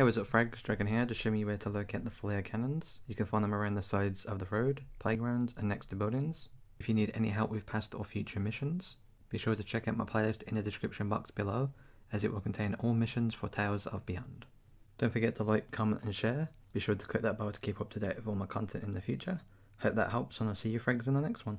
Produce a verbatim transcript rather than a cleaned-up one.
Hey, what's up, Frags? Dragon here to show me where to locate the flare cannons. You can find them around the sides of the road, playgrounds, and next to buildings. If you need any help with past or future missions, be sure to check out my playlist in the description box below, as it will contain all missions for Tales of Beyond. Don't forget to like, comment, and share. Be sure to click that bell to keep up to date with all my content in the future. Hope that helps, and I'll see you, Frags, in the next one.